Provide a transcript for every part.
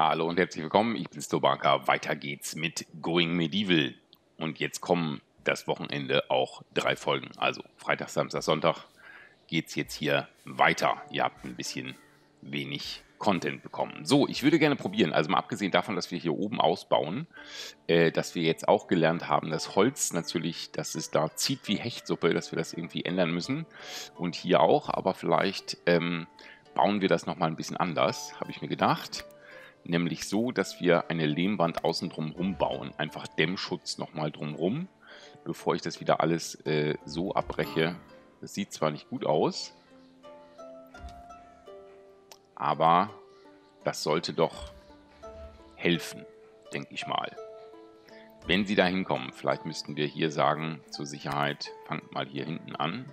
Hallo und herzlich willkommen, ich bin Slowbacca. Weiter geht's mit Going Medieval. Und jetzt kommen das Wochenende auch 3 Folgen. Also Freitag, Samstag, Sonntag geht's jetzt hier weiter. Ihr habt ein bisschen wenig Content bekommen. So, ich würde gerne probieren, also mal abgesehen davon, dass wir hier oben ausbauen, dass wir jetzt auch gelernt haben, dass Holz natürlich, dass es da zieht wie Hechtsuppe, dass wir das irgendwie ändern müssen. Und hier auch, aber vielleicht bauen wir das nochmal ein bisschen anders, habe ich mir gedacht. Nämlich so, dass wir eine Lehmwand außen drumherum bauen. Einfach Dämmschutz nochmal drumherum, bevor ich das wieder alles so abbreche. Das sieht zwar nicht gut aus, aber das sollte doch helfen, denke ich mal. Wenn sie da hinkommen, vielleicht müssten wir hier sagen, zur Sicherheit, fangt mal hier hinten an.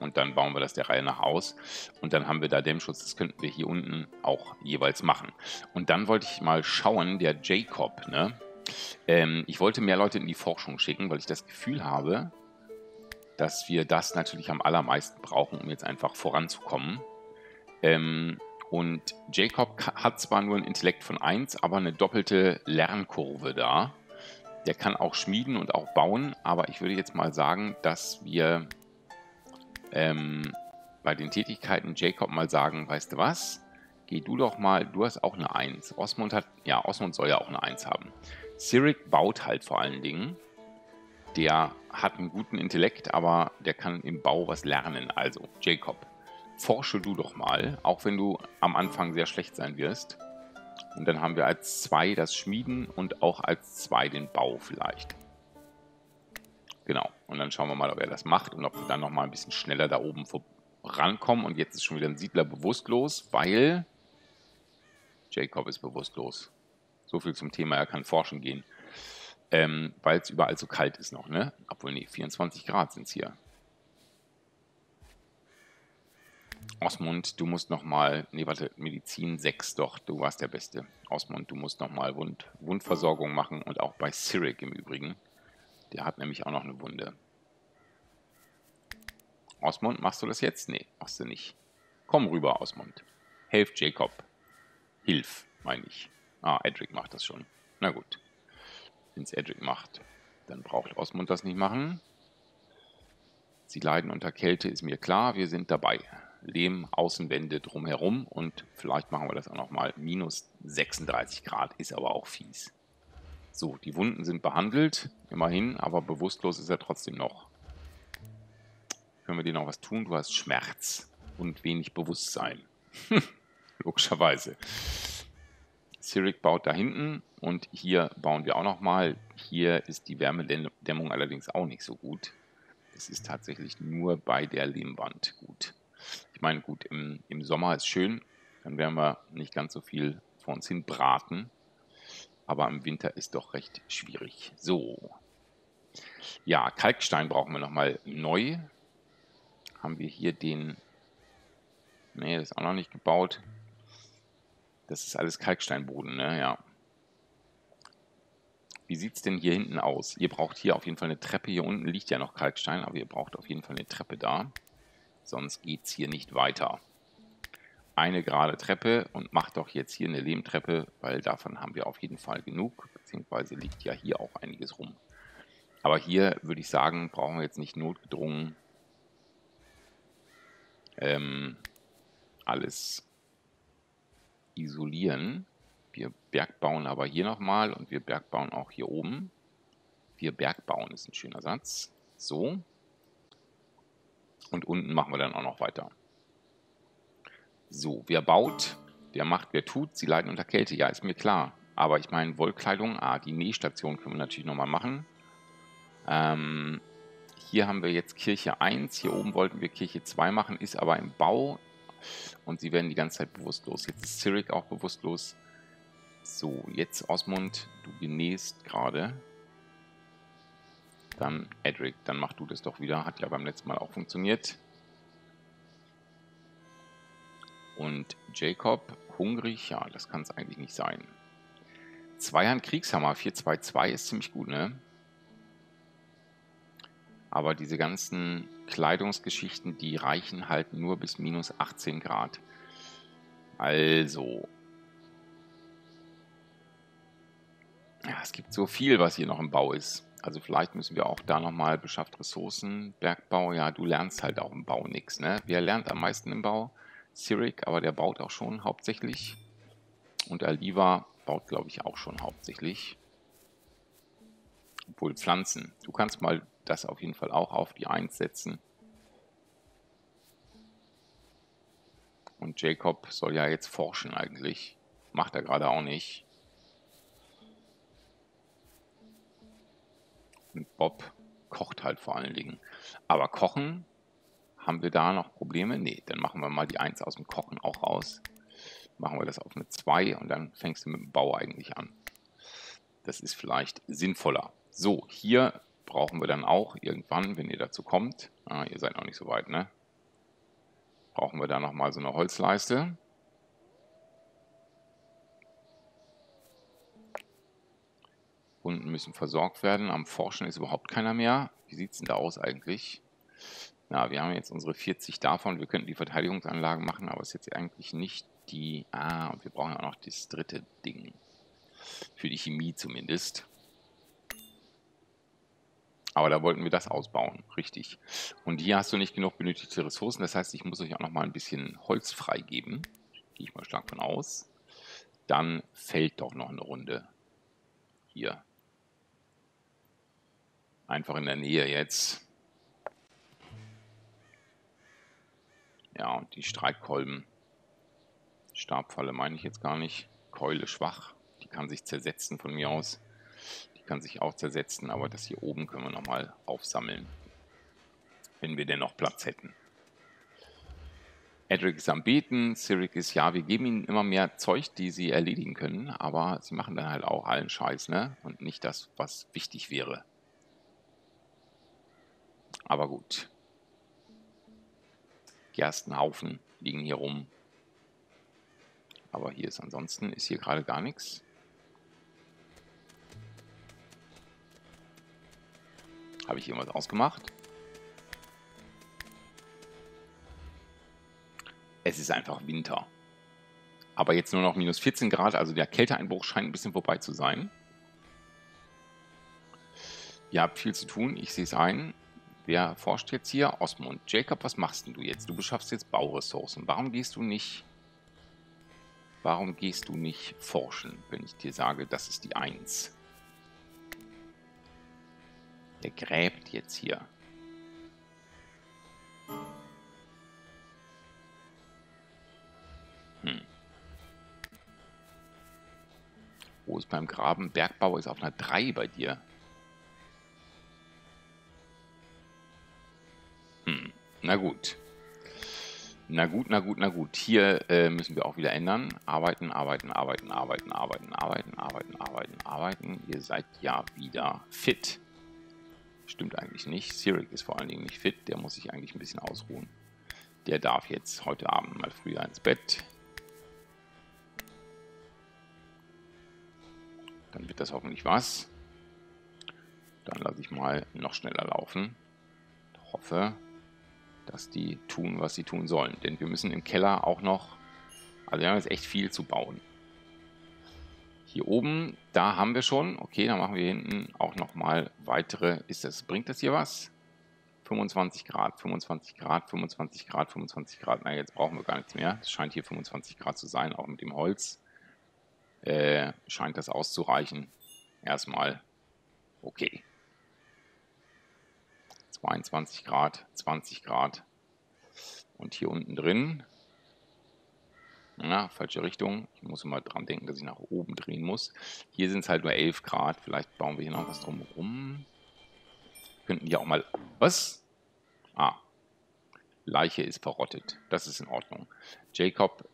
Und dann bauen wir das der Reihe nach aus. Und dann haben wir da Dämmschutz. Das könnten wir hier unten auch jeweils machen. Und dann wollte ich mal schauen, der Jacob, ne? Ich wollte mehr Leute in die Forschung schicken, weil ich das Gefühl habe, dass wir das natürlich am allermeisten brauchen, um jetzt einfach voranzukommen. Und Jacob hat zwar nur einen Intellekt von 1, aber eine doppelte Lernkurve da. Der kann auch schmieden und auch bauen. Aber ich würde jetzt mal sagen, dass wir bei den Tätigkeiten Jacob mal sagen, weißt du was, geh du doch mal, du hast auch eine 1. Osmund hat, ja, Osmund soll ja auch eine 1 haben. Cyric baut halt vor allen Dingen. Der hat einen guten Intellekt, aber der kann im Bau was lernen. Also, Jacob, forsche du doch mal, auch wenn du am Anfang sehr schlecht sein wirst. Und dann haben wir als 2 das Schmieden und auch als 2 den Bau vielleicht. Genau, und dann schauen wir mal, ob er das macht und ob wir dann nochmal ein bisschen schneller da oben vorankommen. Und jetzt ist schon wieder ein Siedler bewusstlos, weil Jacob ist bewusstlos. So viel zum Thema, er kann forschen gehen. Weil es überall so kalt ist noch, ne? Obwohl, nee, 24 Grad sind es hier. Osmund, du musst nochmal, nee, warte, Medizin 6 doch, du warst der Beste. Osmund, du musst nochmal Wundversorgung machen und auch bei Cyric im Übrigen. Der hat nämlich auch noch eine Wunde. Osmund, machst du das jetzt? Nee, machst du nicht. Komm rüber, Osmund. Helf Jacob. Hilf, meine ich. Ah, Edric macht das schon. Na gut. Wenn es Edric macht, dann braucht Osmund das nicht machen. Sie leiden unter Kälte, ist mir klar. Wir sind dabei. Lehm, Außenwände drumherum. Und vielleicht machen wir das auch nochmal. Minus 36 Grad ist aber auch fies. So, die Wunden sind behandelt, immerhin, aber bewusstlos ist er trotzdem noch. Können wir dir noch was tun? Du hast Schmerz und wenig Bewusstsein. Logischerweise. Cyric baut da hinten und hier bauen wir auch nochmal. Hier ist die Wärmedämmung allerdings auch nicht so gut. Das ist tatsächlich nur bei der Lehmwand gut. Ich meine, gut, im Sommer ist schön, dann werden wir nicht ganz so viel vor uns hin braten. Aber im Winter ist doch recht schwierig. So. Ja, Kalkstein brauchen wir nochmal neu. Haben wir hier den... Nee, das ist auch noch nicht gebaut. Das ist alles Kalksteinboden, ne? Ja. Wie sieht es denn hier hinten aus? Ihr braucht hier auf jeden Fall eine Treppe. Hier unten liegt ja noch Kalkstein, aber ihr braucht auf jeden Fall eine Treppe da. Sonst geht es hier nicht weiter. Eine gerade Treppe und macht doch jetzt hier eine Lehmtreppe, weil davon haben wir auf jeden Fall genug, beziehungsweise liegt ja hier auch einiges rum. Aber hier würde ich sagen, brauchen wir jetzt nicht notgedrungen alles isolieren. Wir bergbauen aber hier nochmal und wir bergbauen auch hier oben. Wir bergbauen ist ein schöner Satz. So. Und unten machen wir dann auch noch weiter. So, wer baut, wer macht, wer tut, sie leiden unter Kälte, ja, ist mir klar. Aber ich meine, Wollkleidung, die Nähstation können wir natürlich nochmal machen. Hier haben wir jetzt Kirche 1, hier oben wollten wir Kirche 2 machen, ist aber im Bau. Und sie werden die ganze Zeit bewusstlos. Jetzt ist Cyric auch bewusstlos. So, jetzt Osmund, du genießt gerade. Dann Edric, dann mach du das doch wieder, hat ja beim letzten Mal auch funktioniert. Und Jacob, hungrig, ja, das kann es eigentlich nicht sein. Zweihand Kriegshammer, 4-2-2 ist ziemlich gut, ne? Aber diese ganzen Kleidungsgeschichten, die reichen halt nur bis minus 18 Grad. Also. Ja, es gibt so viel, was hier noch im Bau ist. Also vielleicht müssen wir auch da nochmal beschafft Ressourcen, Bergbau. Ja, du lernst halt auch im Bau nichts, ne? Wer lernt am meisten im Bau? Cyric, aber der baut auch schon hauptsächlich. Und Aliva baut, glaube ich, auch schon hauptsächlich. Obwohl Pflanzen. Du kannst mal das auf jeden Fall auch auf die 1 setzen. Und Jacob soll ja jetzt forschen eigentlich. Macht er gerade auch nicht. Und Bob kocht halt vor allen Dingen. Aber kochen, haben wir da noch Probleme? Nee, dann machen wir mal die 1 aus dem Kochen auch raus. Machen wir das auf eine 2 und dann fängst du mit dem Bau eigentlich an. Das ist vielleicht sinnvoller. So, hier brauchen wir dann auch irgendwann, wenn ihr dazu kommt. Ah, ihr seid noch nicht so weit, ne? Brauchen wir da nochmal so eine Holzleiste. Kunden müssen versorgt werden. Am Forschen ist überhaupt keiner mehr. Wie sieht es denn da aus eigentlich? Na, wir haben jetzt unsere 40 davon. Wir könnten die Verteidigungsanlagen machen, aber es ist jetzt eigentlich nicht die... Ah, und wir brauchen auch noch das dritte Ding. Für die Chemie zumindest. Aber da wollten wir das ausbauen, richtig. Und hier hast du nicht genug benötigte Ressourcen. Das heißt, ich muss euch auch noch mal ein bisschen Holz freigeben. Gehe ich mal stark von aus. Dann fällt doch noch eine Runde. Hier. Einfach in der Nähe jetzt. Ja, und die Streitkolben. Stabfalle meine ich jetzt gar nicht. Keule schwach. Die kann sich zersetzen von mir aus. Die kann sich auch zersetzen, aber das hier oben können wir nochmal aufsammeln. Wenn wir denn noch Platz hätten. Edric ist am Beten, Cyric ist, ja, wir geben ihnen immer mehr Zeug, die sie erledigen können, aber sie machen dann halt auch allen Scheiß, ne? Und nicht das, was wichtig wäre. Aber gut. Gerstenhaufen liegen hier rum. Aber hier ist ansonsten, ist hier gerade gar nichts. Habe ich irgendwas ausgemacht? Es ist einfach Winter. Aber jetzt nur noch minus 14 Grad, also der Kälteeinbruch scheint ein bisschen vorbei zu sein. Ihr habt viel zu tun, ich sehe es ein. Wer forscht jetzt hier? Osmund. Jacob, was machst denn du jetzt? Du beschaffst jetzt Bauressourcen. Warum gehst du nicht forschen, wenn ich dir sage, das ist die 1? Der gräbt jetzt hier. Wo ist beim Graben? Bergbau ist auf einer 3 bei dir. Na gut. Na gut. Hier müssen wir auch wieder ändern. Arbeiten. Ihr seid ja wieder fit. Stimmt eigentlich nicht. Cyric ist vor allen Dingen nicht fit. Der muss sich eigentlich ein bisschen ausruhen. Der darf jetzt heute Abend mal früher ins Bett. Dann wird das hoffentlich was. Dann lasse ich mal noch schneller laufen. Ich hoffe, dass die tun, was sie tun sollen. Denn wir müssen im Keller auch noch... Also wir haben jetzt echt viel zu bauen. Hier oben, da haben wir schon. Okay, dann machen wir hinten auch nochmal weitere... Bringt das hier was? 25 Grad. Na, jetzt brauchen wir gar nichts mehr. Es scheint hier 25 Grad zu sein, auch mit dem Holz. Scheint das auszureichen. Erstmal. Okay. 22 Grad, 20 Grad. Und hier unten drin. Na, falsche Richtung. Ich muss immer dran denken, dass ich nach oben drehen muss. Hier sind es halt nur 11 Grad. Vielleicht bauen wir hier noch was drumherum. Könnten hier auch mal... Was? Ah. Leiche ist verrottet. Das ist in Ordnung. Jacob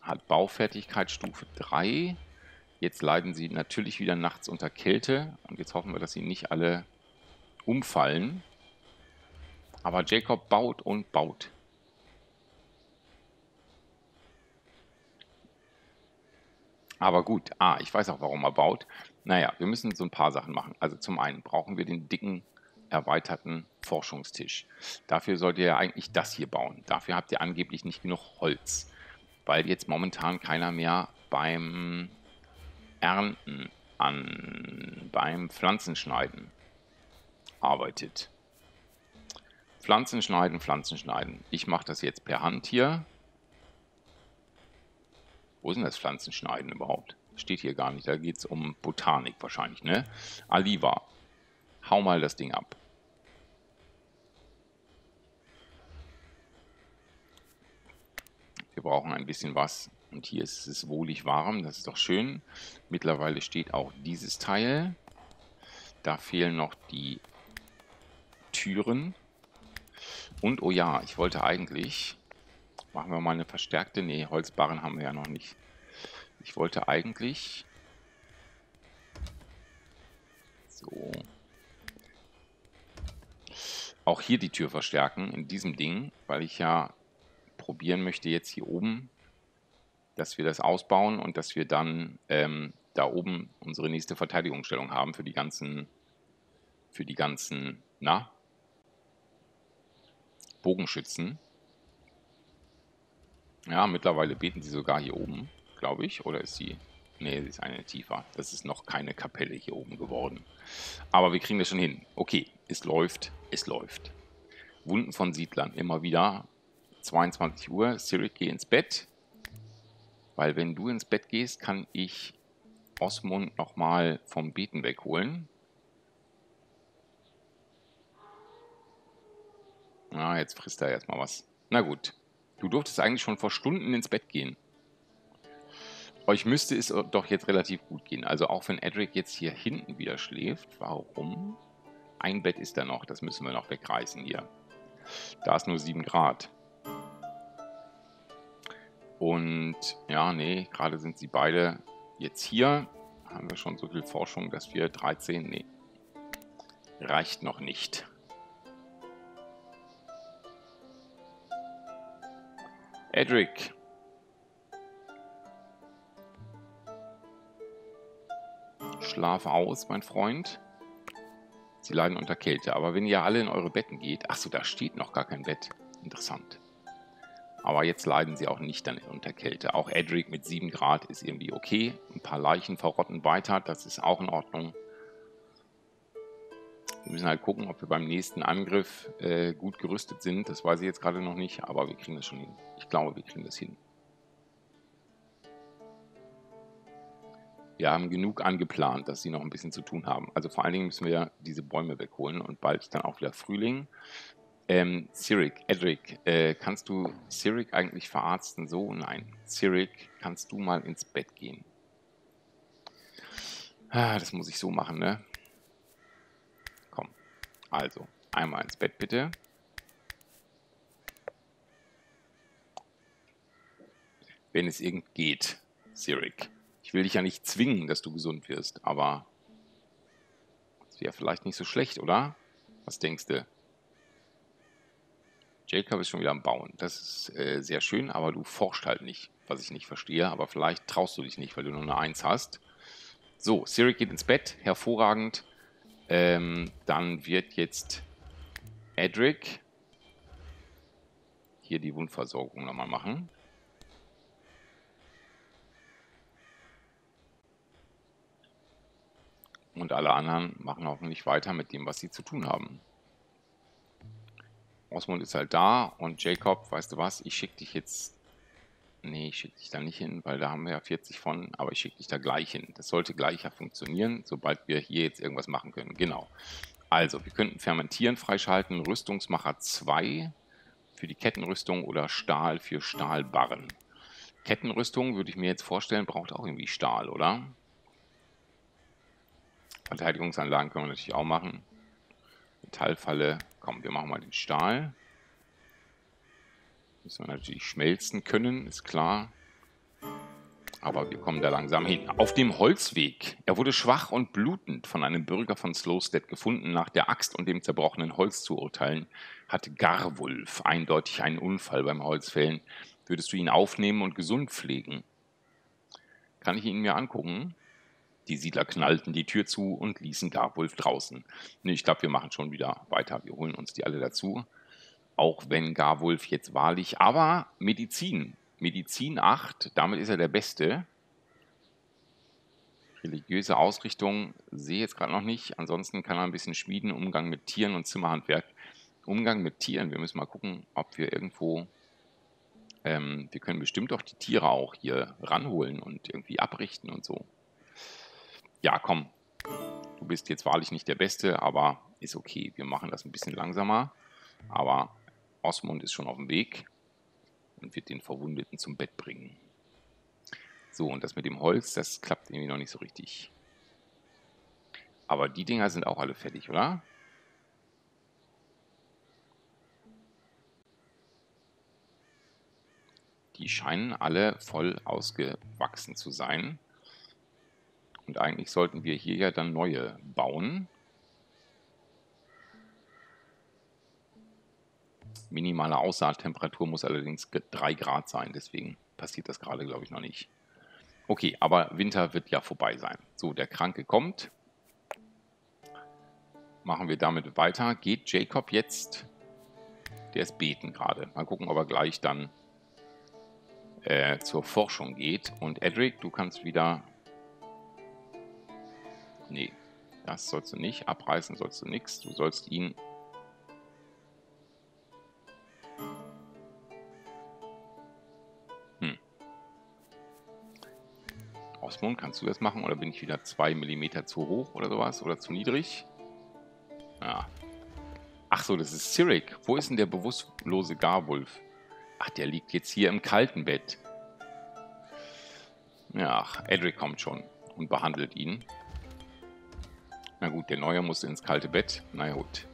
hat Baufertigkeit Stufe 3. Jetzt leiden sie natürlich wieder nachts unter Kälte. Und jetzt hoffen wir, dass sie nicht alle umfallen. Aber Jacob baut und baut. Aber gut, ich weiß auch, warum er baut. Naja, wir müssen so ein paar Sachen machen. Also zum einen brauchen wir den dicken erweiterten Forschungstisch. Dafür sollt ihr ja eigentlich das hier bauen. Dafür habt ihr angeblich nicht genug Holz, weil jetzt momentan keiner mehr beim Ernten beim Pflanzenschneiden arbeitet. Pflanzenschneiden, Pflanzenschneiden. Ich mache das jetzt per Hand hier. Wo sind das Pflanzenschneiden überhaupt? Steht hier gar nicht. Da geht es um Botanik wahrscheinlich, ne? Aliva. Hau mal das Ding ab. Wir brauchen ein bisschen was. Und hier ist es wohlig warm. Das ist doch schön. Mittlerweile steht auch dieses Teil. Da fehlen noch die Türen. Und, oh ja, ich wollte eigentlich... Machen wir mal eine verstärkte... Nee, Holzbarren haben wir ja noch nicht. Ich wollte eigentlich... So... Auch hier die Tür verstärken, in diesem Ding, weil ich ja probieren möchte jetzt hier oben, dass wir das ausbauen und dass wir dann da oben unsere nächste Verteidigungsstellung haben für die ganzen, na, Bogenschützen. Ja, mittlerweile beten sie sogar hier oben, glaube ich, oder ist sie, nee, sie ist eine tiefer. Das ist noch keine Kapelle hier oben geworden. Aber wir kriegen das schon hin. Okay, es läuft, es läuft. Wunden von Siedlern, immer wieder, 22 Uhr, Sirik, geh ins Bett. Weil wenn du ins Bett gehst, kann ich Osmund nochmal vom Beten wegholen. Na, jetzt frisst er erstmal was. Na gut, du durftest eigentlich schon vor Stunden ins Bett gehen. Euch müsste es doch jetzt relativ gut gehen. Also auch wenn Edric jetzt hier hinten wieder schläft, warum? Ein Bett ist da noch, das müssen wir noch wegreißen hier. Da ist nur 7 Grad. Und ja, nee, gerade sind sie beide jetzt hier. Haben wir schon so viel Forschung, dass wir 13, nee, reicht noch nicht. Edric. Schlaf aus, mein Freund. Sie leiden unter Kälte. Aber wenn ihr alle in eure Betten geht... Achso, da steht noch gar kein Bett. Interessant. Aber jetzt leiden sie auch nicht dann unter Kälte. Auch Edric mit 7 Grad ist irgendwie okay. Ein paar Leichen verrotten weiter. Das ist auch in Ordnung. Wir müssen halt gucken, ob wir beim nächsten Angriff gut gerüstet sind. Das weiß ich jetzt gerade noch nicht. Aber wir kriegen das schon hin. Ich glaube, wir kriegen das hin. Wir haben genug angeplant, dass sie noch ein bisschen zu tun haben. Also vor allen Dingen müssen wir diese Bäume wegholen und bald ist dann auch wieder Frühling. Sirik, Edric, kannst du Sirik eigentlich verarzten? So, nein. Sirik, kannst du mal ins Bett gehen? Ah, das muss ich so machen, ne? Komm, also einmal ins Bett bitte. Wenn es irgend geht, Sirik. Ich will dich ja nicht zwingen, dass du gesund wirst, aber das wäre vielleicht nicht so schlecht, oder? Was denkst du? Jacob ist schon wieder am Bauen. Das ist sehr schön, aber du forschst halt nicht, was ich nicht verstehe. Aber vielleicht traust du dich nicht, weil du nur eine 1 hast. So, Sirik geht ins Bett. Hervorragend. Dann wird jetzt Edric hier die Wundversorgung nochmal machen. Und alle anderen machen hoffentlich weiter mit dem, was sie zu tun haben. Osmund ist halt da und Jacob, weißt du was, ich schicke dich jetzt... Nee, ich schicke dich da nicht hin, weil da haben wir ja 40 von, aber ich schicke dich da gleich hin. Das sollte gleich ja funktionieren, sobald wir hier jetzt irgendwas machen können. Genau. Also, wir könnten Fermentieren freischalten, Rüstungsmacher 2 für die Kettenrüstung oder Stahl für Stahlbarren. Kettenrüstung, würde ich mir jetzt vorstellen, braucht auch irgendwie Stahl, oder? Verteidigungsanlagen können wir natürlich auch machen. Metallfalle. Komm, wir machen mal den Stahl. Müssen wir natürlich schmelzen können, ist klar. Aber wir kommen da langsam hin. Auf dem Holzweg. Er wurde schwach und blutend von einem Bürger von Slowstead gefunden. Nach der Axt und dem zerbrochenen Holz zu urteilen, hatte Garwulf eindeutig einen Unfall beim Holzfällen. Würdest du ihn aufnehmen und gesund pflegen? Kann ich ihn mir angucken? Die Siedler knallten die Tür zu und ließen Garwulf draußen. Nee, ich glaube, wir machen schon wieder weiter. Wir holen uns die alle dazu. Auch wenn Garwulf jetzt wahrlich... Aber Medizin. Medizin 8, damit ist er der Beste. Religiöse Ausrichtung sehe ich jetzt gerade noch nicht. Ansonsten kann er ein bisschen schmieden, Umgang mit Tieren und Zimmerhandwerk. Umgang mit Tieren. Wir müssen mal gucken, ob wir irgendwo... wir können bestimmt auch die Tiere auch hier ranholen und irgendwie abrichten und so. Ja, komm. Du bist jetzt wahrlich nicht der Beste, aber ist okay. Wir machen das ein bisschen langsamer. Aber Osmund ist schon auf dem Weg und wird den Verwundeten zum Bett bringen. So, und das mit dem Holz, das klappt irgendwie noch nicht so richtig. Aber die Dinger sind auch alle fertig, oder? Die scheinen alle voll ausgewachsen zu sein. Und eigentlich sollten wir hier ja dann neue bauen. Minimale Aussaattemperatur muss allerdings 3 Grad sein, deswegen passiert das gerade, glaube ich, noch nicht. Okay, aber Winter wird ja vorbei sein. So, der Kranke kommt. Machen wir damit weiter. Geht Jacob jetzt? Der ist beten gerade. Mal gucken, ob er gleich dann zur Forschung geht. Und Edric, du kannst wieder... Nee, das sollst du nicht. Abreißen sollst du nichts. Du sollst ihn... Osmund, kannst du das machen? Oder bin ich wieder 2 mm zu hoch oder sowas? Oder zu niedrig? Ja. Ach so, das ist Cyric. Wo ist denn der bewusstlose Garwulf? Ach, der liegt jetzt hier im kalten Bett. Ja, Edric kommt schon und behandelt ihn. Na gut, der Neue muss ins kalte Bett. Na gut.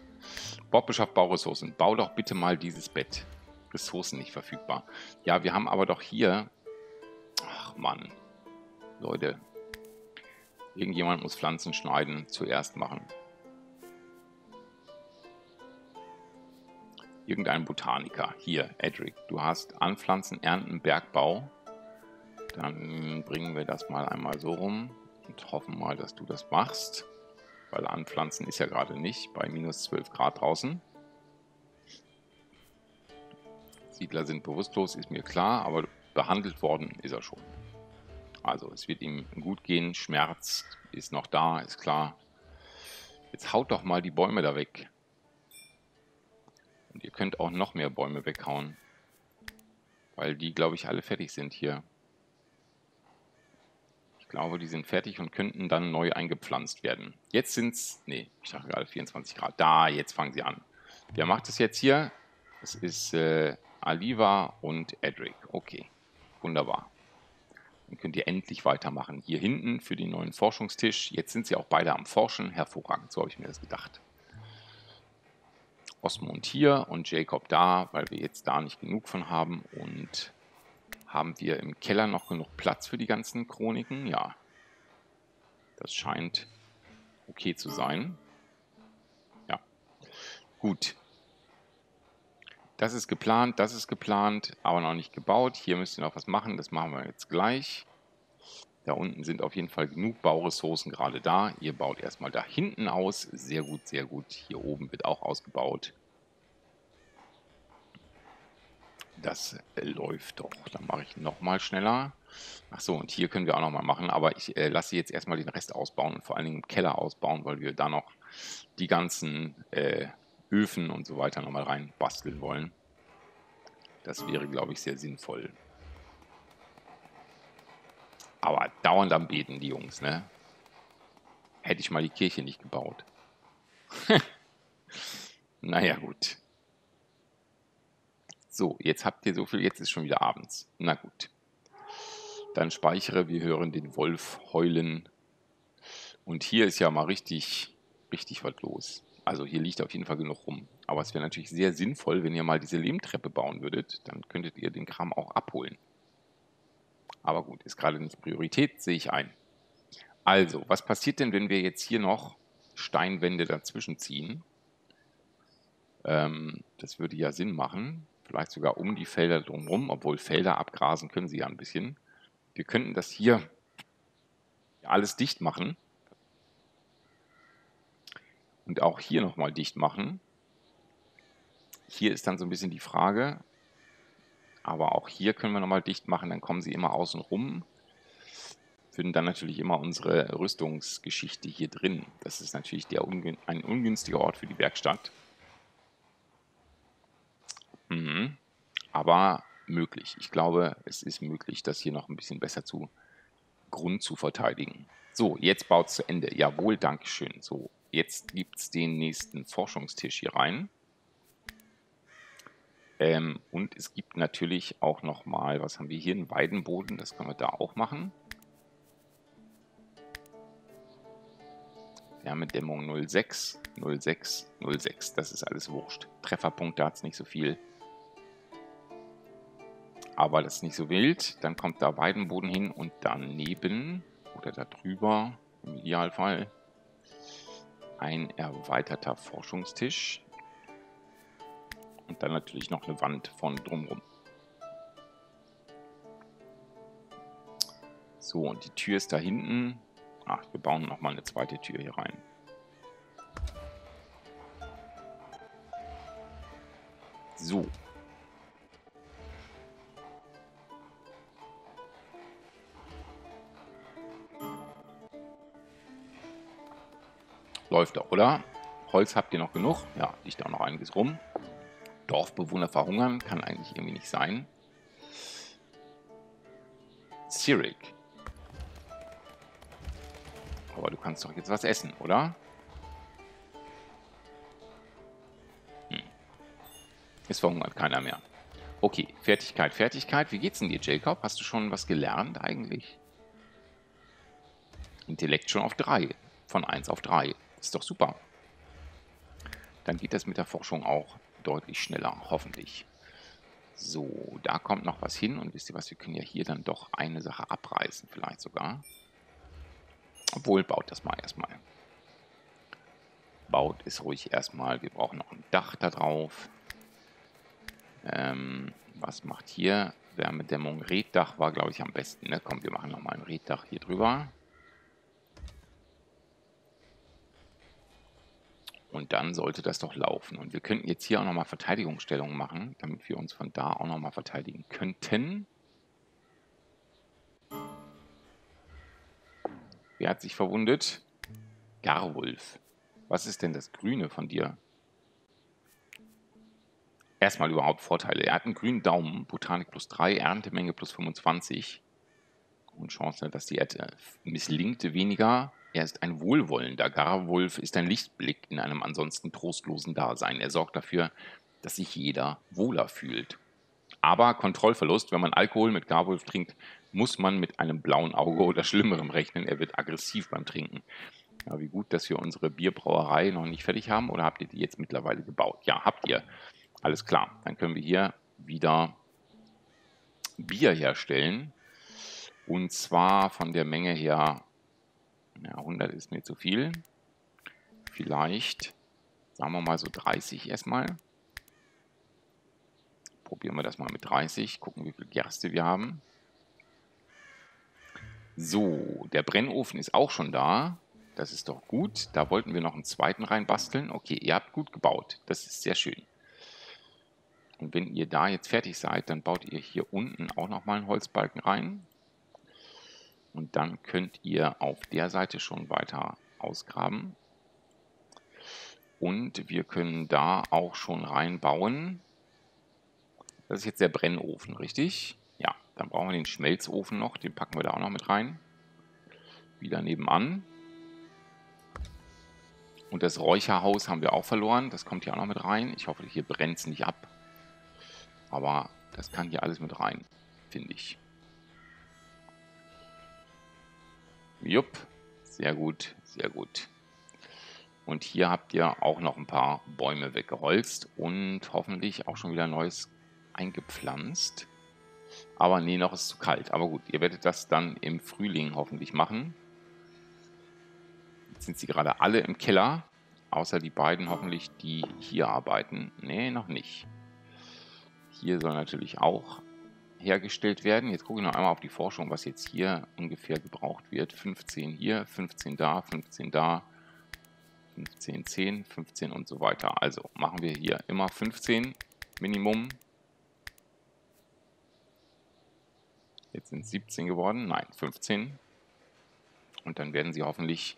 Bob beschafft Bauressourcen. Bau doch bitte mal dieses Bett. Ressourcen nicht verfügbar. Ja, wir haben aber doch hier... Ach, Mann. Leute. Irgendjemand muss Pflanzen schneiden zuerst machen. Irgendein Botaniker. Hier, Edric. Du hast Anpflanzen, Ernten, Bergbau. Dann bringen wir das mal einmal so rum und hoffen mal, dass du das machst. Weil anpflanzen ist ja gerade nicht, bei minus 12 Grad draußen. Siedler sind bewusstlos, ist mir klar, aber behandelt worden ist er schon. Also es wird ihm gut gehen, Schmerz ist noch da, ist klar. Jetzt haut doch mal die Bäume da weg. Und ihr könnt auch noch mehr Bäume weghauen. Weil die, glaube ich, alle fertig sind hier. Ich glaube, die sind fertig und könnten dann neu eingepflanzt werden. Jetzt sind es, nee, ich dachte gerade 24 Grad. Da, jetzt fangen sie an. Wer macht es jetzt hier? Es ist Aliva und Edric. Okay, wunderbar. Dann könnt ihr endlich weitermachen. Hier hinten für den neuen Forschungstisch. Jetzt sind sie auch beide am Forschen. Hervorragend, so habe ich mir das gedacht. Osmund hier und Jacob da, weil wir jetzt da nicht genug von haben. Und haben wir im Keller noch genug Platz für die ganzen Chroniken? Ja, das scheint okay zu sein. Ja, gut. Das ist geplant, aber noch nicht gebaut. Hier müsst ihr noch was machen, das machen wir jetzt gleich. Da unten sind auf jeden Fall genug Bauressourcen gerade da. Ihr baut erstmal da hinten aus. Sehr gut, sehr gut. Hier oben wird auch ausgebaut. Das läuft doch. Dann mache ich nochmal schneller. Achso, und hier können wir auch nochmal machen, aber ich lasse jetzt erstmal den Rest ausbauen und vor allen Dingen im Keller ausbauen, weil wir da noch die ganzen... Öfen und so weiter nochmal rein basteln wollen. Das wäre, glaube ich, sehr sinnvoll. Aber dauernd am Beten, die Jungs, ne? Hätte ich mal die Kirche nicht gebaut. Naja, gut. So, jetzt habt ihr so viel, jetzt ist schon wieder abends. Na gut. Dann speichere, wir hören den Wolf heulen. Und hier ist ja mal richtig, richtig was los. Also hier liegt auf jeden Fall genug rum. Aber es wäre natürlich sehr sinnvoll, wenn ihr mal diese Lehmtreppe bauen würdet. Dann könntet ihr den Kram auch abholen. Aber gut, ist gerade nicht Priorität, sehe ich ein. Also, was passiert denn, wenn wir jetzt hier noch Steinwände dazwischen ziehen? Das würde ja Sinn machen. Vielleicht sogar um die Felder drumherum, obwohl Felder abgrasen können sie ja ein bisschen. Wir könnten das hier alles dicht machen. Und auch hier nochmal dicht machen. Hier ist dann so ein bisschen die Frage, aber auch hier können wir nochmal dicht machen, dann kommen sie immer außen rum. Würden dann natürlich immer unsere Rüstungsgeschichte hier drin. Das ist natürlich der ein ungünstiger Ort für die Werkstatt. Mhm. Aber möglich. Ich glaube, es ist möglich, das hier noch ein bisschen besser zu Grund zu verteidigen. So, jetzt baut es zu Ende. Jawohl, dankeschön. So, jetzt gibt es den nächsten Forschungstisch hier rein. Und es gibt natürlich auch nochmal, was haben wir hier? Einen Weidenboden, das können wir da auch machen. Wärmedämmung 06, 06, 06. Das ist alles wurscht. Trefferpunkt, da hat es nicht so viel. Aber das ist nicht so wild. Dann kommt da Weidenboden hin und daneben oder da drüber, im Idealfall, ein erweiterter Forschungstisch. Und dann natürlich noch eine Wand von drumherum. So, und die Tür ist da hinten. Ach, wir bauen nochmal eine zweite Tür hier rein. So. Läuft doch, oder? Holz habt ihr noch genug? Ja, liegt auch noch einiges rum. Dorfbewohner verhungern, kann eigentlich irgendwie nicht sein. Sirik. Aber du kannst doch jetzt was essen, oder? Hm. Es verhungert keiner mehr. Okay, Fertigkeit, Fertigkeit. Wie geht's denn dir, Jacob? Hast du schon was gelernt eigentlich? Intellekt schon auf 3. Von 1 auf 3. Ist doch super. Dann geht das mit der Forschung auch deutlich schneller, hoffentlich. So, da kommt noch was hin. Und wisst ihr was, wir können ja hier dann doch eine Sache abreißen, vielleicht sogar. Obwohl, baut das mal erstmal. Baut es ruhig erstmal. Wir brauchen noch ein Dach da drauf. Was macht hier? Wärmedämmung, Reetdach war, glaube ich, am besten. Ne? Komm, wir machen nochmal ein Reetdach hier drüber. Und dann sollte das doch laufen. Und wir könnten jetzt hier auch nochmal Verteidigungsstellungen machen, damit wir uns von da auch nochmal verteidigen könnten. Wer hat sich verwundet? Garwulf. Was ist denn das Grüne von dir? Erstmal überhaupt Vorteile. Er hat einen grünen Daumen, Botanik plus 3, Erntemenge plus 25. Und Chance, dass die Ernte misslingte weniger. Er ist ein wohlwollender. Garwulf ist ein Lichtblick in einem ansonsten trostlosen Dasein. Er sorgt dafür, dass sich jeder wohler fühlt. Aber Kontrollverlust, wenn man Alkohol mit Garwulf trinkt, muss man mit einem blauen Auge oder Schlimmerem rechnen. Er wird aggressiv beim Trinken. Ja, wie gut, dass wir unsere Bierbrauerei noch nicht fertig haben. Oder habt ihr die jetzt mittlerweile gebaut? Ja, habt ihr. Alles klar. Dann können wir hier wieder Bier herstellen. Und zwar von der Menge her... Ja, 100 ist mir zu viel. Vielleicht, sagen wir mal so 30 erstmal. Probieren wir das mal mit 30. Gucken, wie viel Gerste wir haben. So, der Brennofen ist auch schon da. Das ist doch gut. Da wollten wir noch einen zweiten reinbasteln. Okay, ihr habt gut gebaut. Das ist sehr schön. Und wenn ihr da jetzt fertig seid, dann baut ihr hier unten auch nochmal einen Holzbalken rein. Und dann könnt ihr auf der Seite schon weiter ausgraben. Und wir können da auch schon reinbauen. Das ist jetzt der Brennofen, richtig? Ja, dann brauchen wir den Schmelzofen noch. Den packen wir da auch noch mit rein. Wieder nebenan. Und das Räucherhaus haben wir auch verloren. Das kommt hier auch noch mit rein. Ich hoffe, hier brennt es nicht ab. Aber das kann hier alles mit rein, finde ich. Jupp, sehr gut, sehr gut. Und hier habt ihr auch noch ein paar Bäume weggeholzt und hoffentlich auch schon wieder Neues eingepflanzt. Aber nee, noch ist es zu kalt. Aber gut, ihr werdet das dann im Frühling hoffentlich machen. Jetzt sind sie gerade alle im Keller, außer die beiden hoffentlich, die hier arbeiten. Nee, noch nicht. Hier soll natürlich auch hergestellt werden. Jetzt gucke ich noch einmal auf die Forschung, was jetzt hier ungefähr gebraucht wird. 15 hier, 15 da, 15 da, 15, 10, 15 und so weiter. Also machen wir hier immer 15 Minimum. Jetzt sind es 17 geworden, nein, 15. Und dann werden sie hoffentlich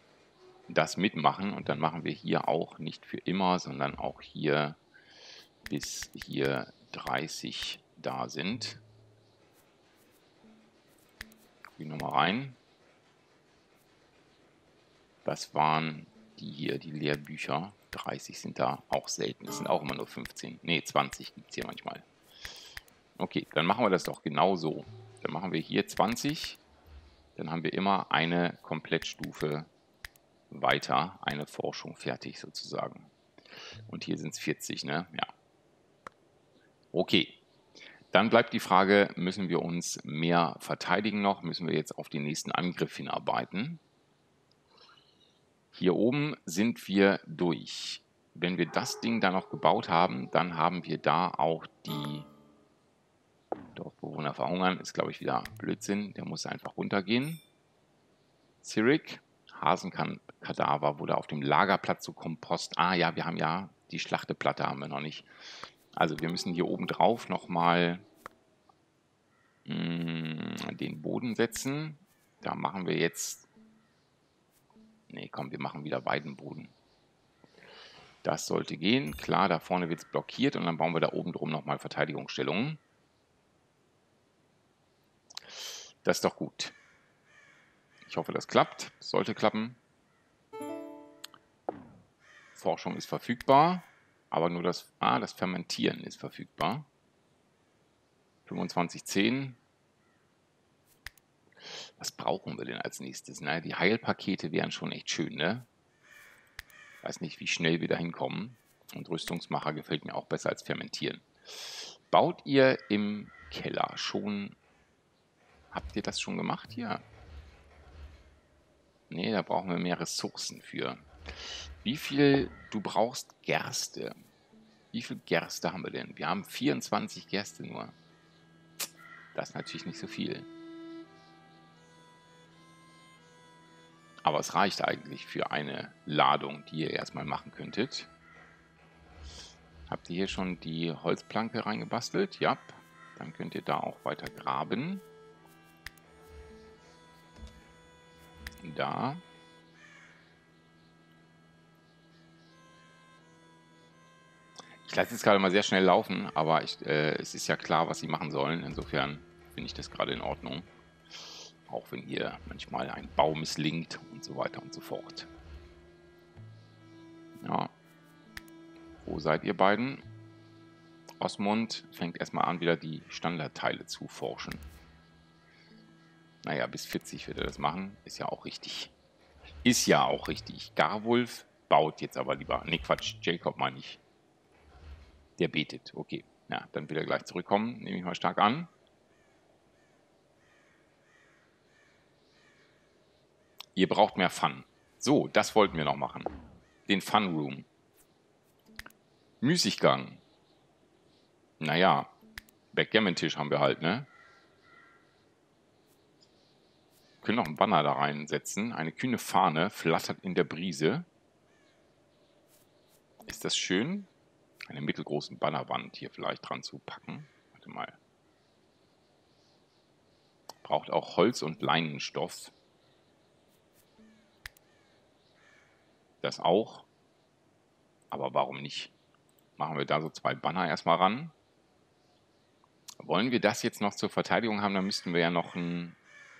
das mitmachen. Und dann machen wir hier auch nicht für immer, sondern auch hier bis hier 30 da sind. Guck ich nochmal rein. Das waren die hier, die Lehrbücher. 30 sind da auch selten. Es sind auch immer nur 15. Ne, 20 gibt es hier manchmal. Okay, dann machen wir das doch genau so. Dann machen wir hier 20. Dann haben wir immer eine Komplettstufe weiter, eine Forschung fertig sozusagen. Und hier sind es 40, ne? Ja. Okay. Dann bleibt die Frage, müssen wir uns mehr verteidigen noch? Müssen wir jetzt auf den nächsten Angriff hinarbeiten? Hier oben sind wir durch. Wenn wir das Ding da noch gebaut haben, dann haben wir da auch die Dorfbewohner verhungern. Ist, glaube ich, wieder Blödsinn. Der muss einfach runtergehen. Zirik, Hasenkadaver wurde auf dem Lagerplatz zu Kompost. Ah ja, wir haben ja die Schlachteplatte haben wir noch nicht. Also wir müssen hier oben drauf nochmal den Boden setzen. Da machen wir jetzt... Ne, komm, wir machen wieder Weidenboden. Das sollte gehen. Klar, da vorne wird es blockiert und dann bauen wir da oben drum nochmal Verteidigungsstellungen. Das ist doch gut. Ich hoffe, das klappt. Sollte klappen. Forschung ist verfügbar. Aber nur das... Ah, das Fermentieren ist verfügbar. 2510. Was brauchen wir denn als nächstes? Na, die Heilpakete wären schon echt schön, ne? Weiß nicht, wie schnell wir da hinkommen. Und Rüstungsmacher gefällt mir auch besser als Fermentieren. Baut ihr im Keller schon... Habt ihr das schon gemacht hier? Ne, da brauchen wir mehr Ressourcen für. Wie viel du brauchst Gerste? Wie viel Gerste haben wir denn? Wir haben 24 Gerste nur. Das ist natürlich nicht so viel. Aber es reicht eigentlich für eine Ladung, die ihr erstmal machen könntet. Habt ihr hier schon die Holzplanke reingebastelt? Ja. Dann könnt ihr da auch weiter graben. Da. Ich lasse jetzt gerade mal sehr schnell laufen, aber es ist ja klar, was sie machen sollen. Insofern finde ich das gerade in Ordnung. Auch wenn hier manchmal ein Bau misslingt und so weiter und so fort. Ja. Wo seid ihr beiden? Osmund fängt erstmal an, wieder die Standardteile zu forschen. Naja, bis 40 wird er das machen. Ist ja auch richtig. Ist ja auch richtig. Garwulf baut jetzt aber lieber. Ne, Quatsch. Jacob meine ich. Der betet. Okay. Ja, dann wird er gleich zurückkommen. Nehme ich mal stark an. Ihr braucht mehr Fun. So, das wollten wir noch machen. Den Fun Room. Müßiggang. Naja. Backgammon-Tisch haben wir halt, ne? Können noch einen Banner da reinsetzen. Eine kühne Fahne flattert in der Brise. Ist das schön? Eine mittelgroße Bannerwand hier vielleicht dran zu packen. Warte mal. Braucht auch Holz und Leinenstoff. Das auch. Aber warum nicht? Machen wir da so zwei Banner erstmal ran. Wollen wir das jetzt noch zur Verteidigung haben, dann müssten wir ja noch ein...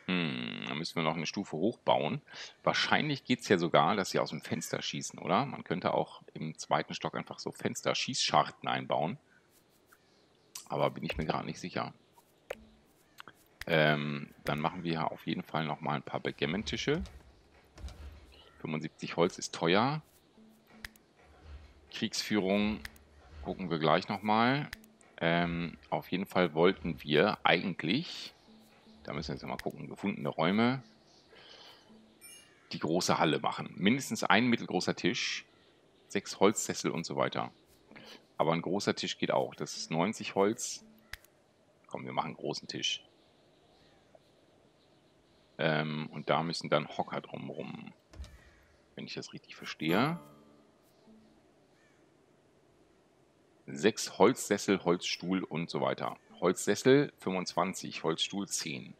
da müssen wir noch eine Stufe hochbauen. Wahrscheinlich geht es ja sogar, dass sie aus dem Fenster schießen, oder? Man könnte auch im zweiten Stock einfach so Fensterschießscharten einbauen. Aber bin ich mir gerade nicht sicher. Dann machen wir auf jeden Fall nochmal ein paar Backgammon-Tische. 75 Holz ist teuer. Kriegsführung gucken wir gleich nochmal. Auf jeden Fall wollten wir eigentlich... Da müssen wir jetzt mal gucken. Gefundene Räume. Die große Halle machen. Mindestens ein mittelgroßer Tisch. 6 Holzsessel und so weiter. Aber ein großer Tisch geht auch. Das ist 90 Holz. Komm, wir machen einfach einen großen Tisch. Und da müssen dann Hocker drumrum. Wenn ich das richtig verstehe. 6 Holzsessel, Holzstuhl und so weiter. Holzsessel 25, Holzstuhl 10.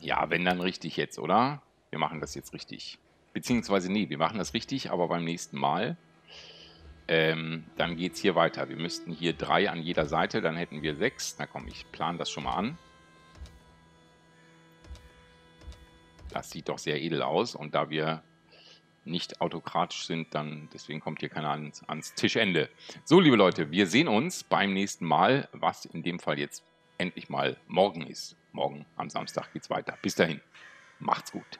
Ja, wenn dann richtig jetzt, oder? Wir machen das jetzt richtig. Beziehungsweise, nee, wir machen das richtig, aber beim nächsten Mal. Dann geht es hier weiter. Wir müssten hier 3 an jeder Seite, dann hätten wir 6. Na komm, ich plane das schon mal an. Das sieht doch sehr edel aus. Und da wir nicht autokratisch sind, dann deswegen kommt hier keiner ans Tischende. So, liebe Leute, wir sehen uns beim nächsten Mal, was in dem Fall jetzt endlich mal morgen ist. Morgen am Samstag geht's weiter. Bis dahin, macht's gut.